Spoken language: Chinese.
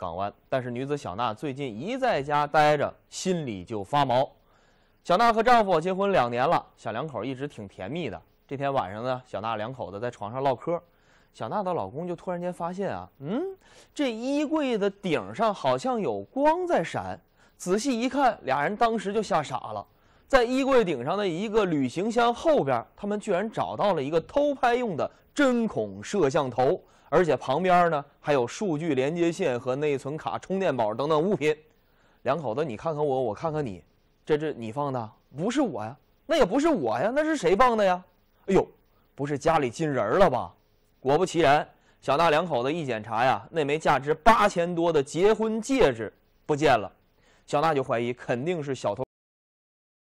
港湾。但是女子小娜最近一在家待着，心里就发毛。小娜和丈夫结婚2年了，小两口一直挺甜蜜的。这天晚上呢，小娜两口子在床上唠嗑，小娜的老公就突然间发现啊，这衣柜的顶上好像有光在闪。仔细一看，俩人当时就吓傻了。 在衣柜顶上的一个旅行箱后边，他们居然找到了一个偷拍用的针孔摄像头，而且旁边呢还有数据连接线和内存卡、充电宝等等物品。两口子你看看我，我看看你，这你放的不是我呀，那也不是我呀，那是谁放的呀？哎呦，不是家里进人了吧？果不其然，小娜两口子一检查呀，那枚价值8000多的结婚戒指不见了，小娜就怀疑肯定是小偷。